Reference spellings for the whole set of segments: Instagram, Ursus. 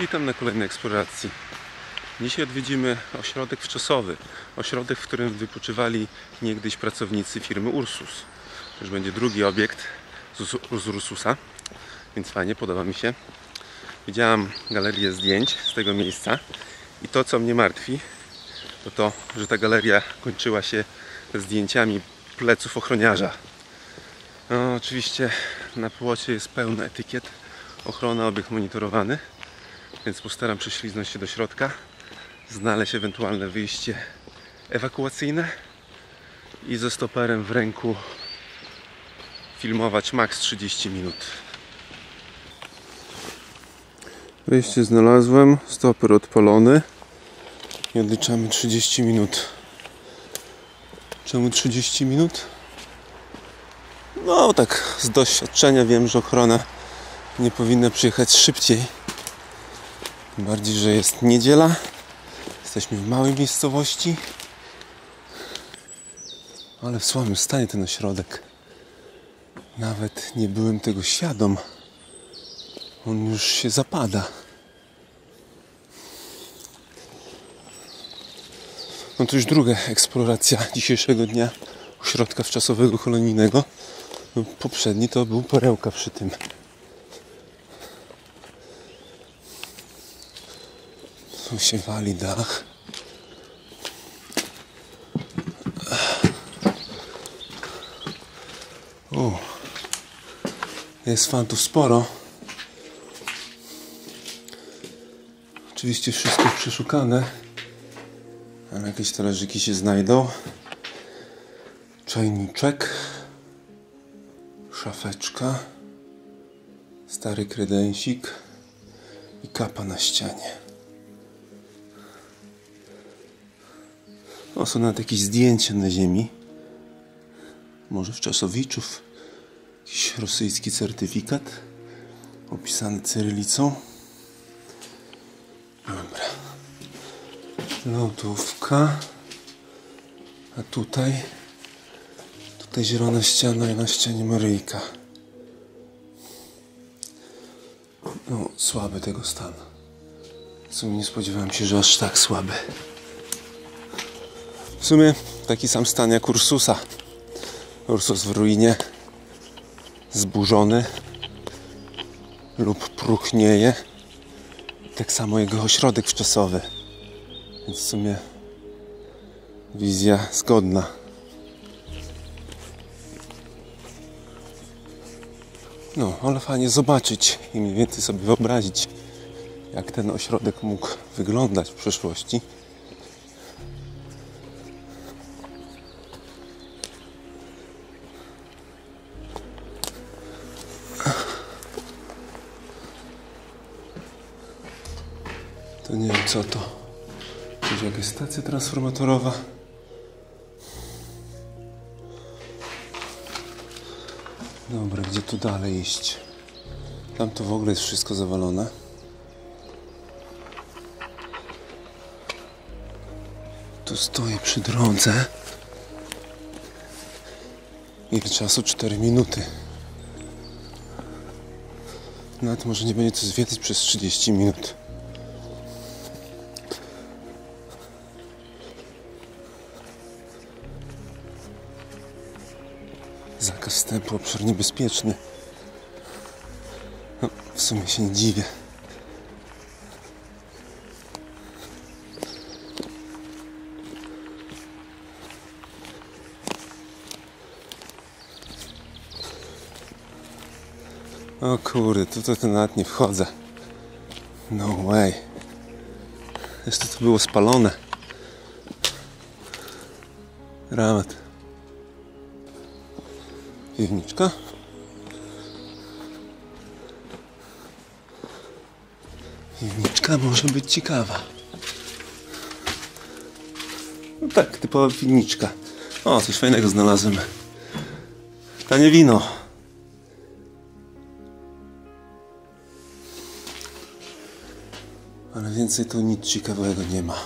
Witam na kolejnej eksploracji. Dzisiaj odwiedzimy ośrodek wczosowy. Ośrodek, w którym wypoczywali niegdyś pracownicy firmy Ursus. To już będzie drugi obiekt z Ursusa, więc fajnie, podoba mi się. Widziałam galerię zdjęć z tego miejsca i to, co mnie martwi, to to, że ta galeria kończyła się zdjęciami pleców ochroniarza. No, oczywiście na płocie jest pełny etykiet, ochrona, obiekt monitorowany, więc postaram się śliznąć się do środka, znaleźć ewentualne wyjście ewakuacyjne i ze stoperem w ręku filmować maks 30 minut. Wyjście znalazłem, stoper odpalony i odliczamy 30 minut. Czemu 30 minut? No tak z doświadczenia wiem, że ochrona nie powinna przyjechać szybciej. Tym bardziej, że jest niedziela. Jesteśmy w małej miejscowości. Ale w słabym stanie ten ośrodek. Nawet nie byłem tego świadom. On już się zapada. No to już druga eksploracja dzisiejszego dnia ośrodka wczasowego kolonijnego. No, poprzedni to był Perełka przy tym. Tu się wali dach. Jest fan tu sporo. Oczywiście wszystko przeszukane, ale jakieś talerzyki się znajdą. Czajniczek, szafeczka, stary kredensik i kapa na ścianie. O, są nawet jakieś zdjęcia na ziemi. Może wczasowiczów. Jakiś rosyjski certyfikat opisany cyrylicą. Dobra. Lodówka. A tutaj? Tutaj zielona ściana i na ścianie Maryjka. No, słaby tego stan. W sumie nie spodziewałem się, że aż tak słaby. W sumie taki sam stan jak Ursusa. Ursus w ruinie, zburzony lub próchnieje. Tak samo jego ośrodek wczasowy. Więc w sumie wizja zgodna. No, ale fajnie zobaczyć i mniej więcej sobie wyobrazić, jak ten ośrodek mógł wyglądać w przyszłości. To nie wiem co to. Coś jakaś stacja transformatorowa. Dobra, gdzie tu dalej iść? Tam to w ogóle jest wszystko zawalone. Tu stoję przy drodze. Ile czasu? 4 minuty. Nawet może nie będzie co zwiedzać przez 30 minut. Zakaz wstępu, obszar niebezpieczny. No, w sumie się nie dziwię. O kurde, tutaj to nawet nie wchodzę. No way. Jeszcze to było spalone. Dramat. Piwniczka. Piwniczka może być ciekawa. No tak, typowa piwniczka. O, coś fajnego znalazłem. Tanie wino. Ale więcej tu nic ciekawego nie ma.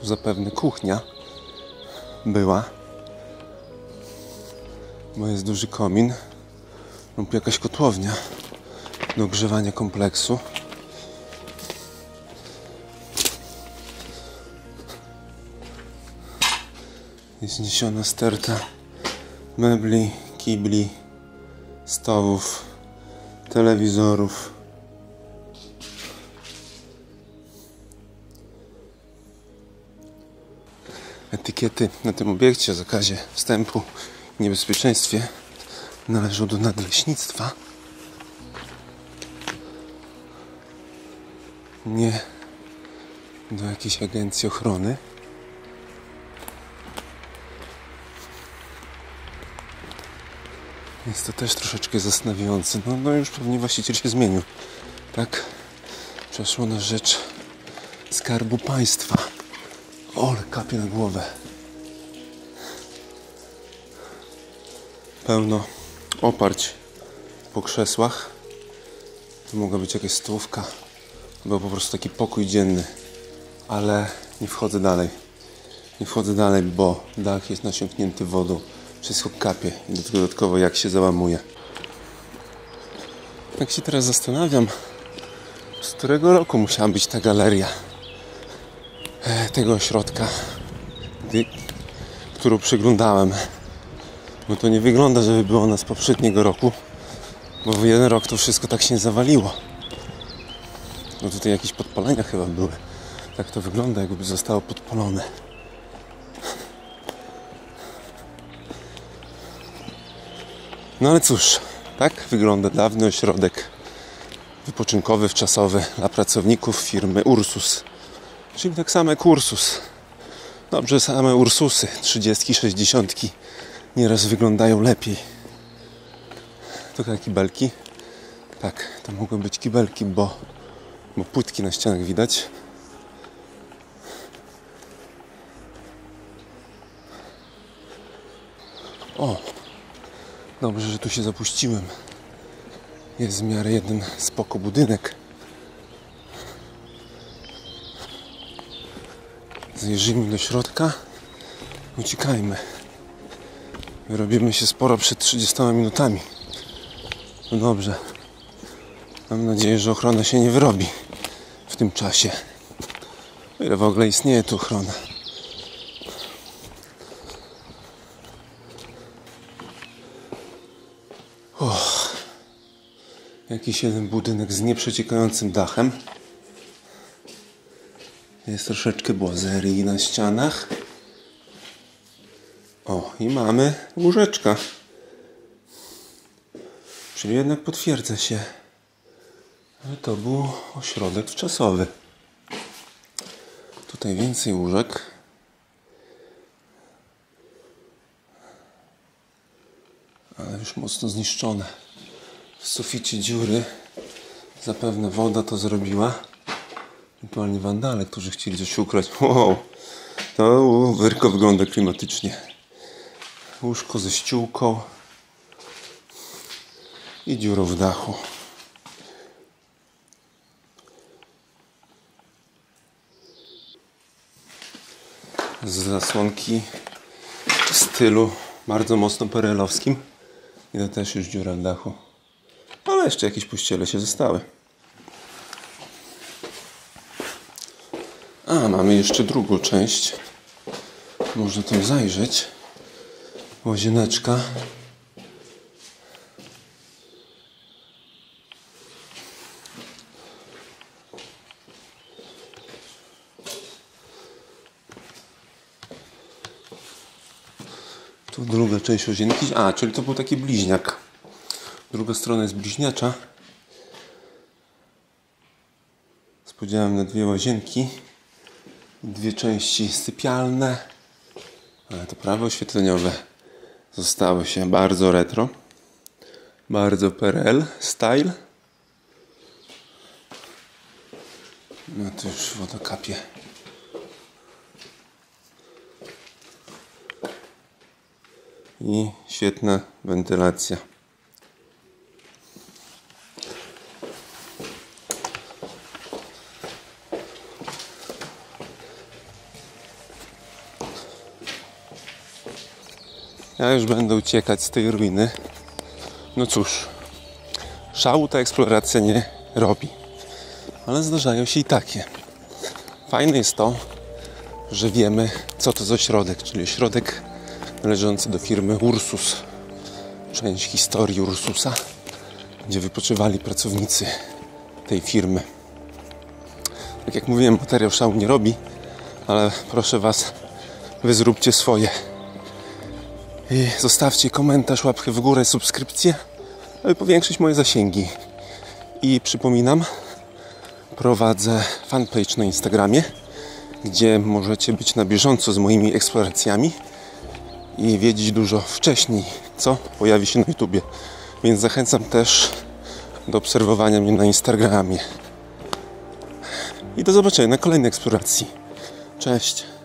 Tu zapewne kuchnia była, bo jest duży komin lub jakaś kotłownia do ogrzewania kompleksu. Jest niesiona sterta mebli, kibli, stołów, telewizorów. Etykiety na tym obiekcie o zakazie wstępu i niebezpieczeństwie należą do nadleśnictwa. Nie do jakiejś agencji ochrony. Jest to też troszeczkę zastanawiające. No już pewnie właściciel się zmienił. Tak? Przeszło na rzecz Skarbu Państwa. Ole, kapie na głowę. Pełno oparć po krzesłach. To mogła być jakaś stołówka. Był po prostu taki pokój dzienny. Ale nie wchodzę dalej. Nie wchodzę dalej, bo dach jest nasiąknięty wodą. Wszystko kapie i dodatkowo jak się załamuje. Tak się teraz zastanawiam, z którego roku musiała być ta galeria tego ośrodka, którą przeglądałem. Bo to nie wygląda, żeby było ona z poprzedniego roku, bo w jeden rok to wszystko tak się zawaliło. No tutaj jakieś podpalenia chyba były. Tak to wygląda, jakby zostało podpalone. No ale cóż, tak wygląda dawny ośrodek wypoczynkowy, wczasowy dla pracowników firmy Ursus. Czyli tak samo jak Ursus. Dobrze, same Ursusy, 30, 60 nieraz wyglądają lepiej. Tutaj kibelki. Tak, to mogą być kibelki, bo płytki na ścianach widać. O! Dobrze, że tu się zapuściłem. Jest w miarę jeden spoko budynek. Zajrzyjmy do środka. Uciekajmy. Robimy się sporo przed 30 minutami. No dobrze. Mam nadzieję, że ochrona się nie wyrobi w tym czasie. O ile w ogóle istnieje tu ochrona. Jakiś jeden budynek z nieprzeciekającym dachem. Jest troszeczkę błazerii na ścianach. O, i mamy łóżeczka. Czyli jednak potwierdza się, że to był ośrodek wczasowy. Tutaj więcej łóżek. Ale już mocno zniszczone. W suficie dziury, zapewne woda to zrobiła, ewentualnie wandale, którzy chcieli coś ukraść. Wow, to wyrko wygląda klimatycznie. Łóżko ze ściółką i dziurą w dachu. Z zasłonki w stylu bardzo mocno perelowskim i to też już dziura w dachu. Ale jeszcze jakieś pościele się zostały. A, mamy jeszcze drugą część. Można tam zajrzeć. Łazieneczka. Tu druga część łazienki. A, czyli to był taki bliźniak. Druga strona jest bliźniacza z podziałem na dwie łazienki, dwie części sypialne, ale to prawo oświetleniowe zostało się bardzo retro, bardzo PRL style. No to już woda kapie. I świetna wentylacja. Ja już będę uciekać z tej ruiny. No cóż, szału ta eksploracja nie robi, ale zdarzają się i takie. Fajne jest to, że wiemy, co to za ośrodek, czyli ośrodek należący do firmy Ursus. Część historii Ursusa, gdzie wypoczywali pracownicy tej firmy. Tak jak mówiłem, materiał szału nie robi, ale proszę Was, Wy zróbcie swoje. I zostawcie komentarz, łapkę w górę, subskrypcję, aby powiększyć moje zasięgi. I przypominam, prowadzę fanpage na Instagramie, gdzie możecie być na bieżąco z moimi eksploracjami i wiedzieć dużo wcześniej, co pojawi się na YouTubie. Więc zachęcam też do obserwowania mnie na Instagramie. I do zobaczenia na kolejnej eksploracji. Cześć!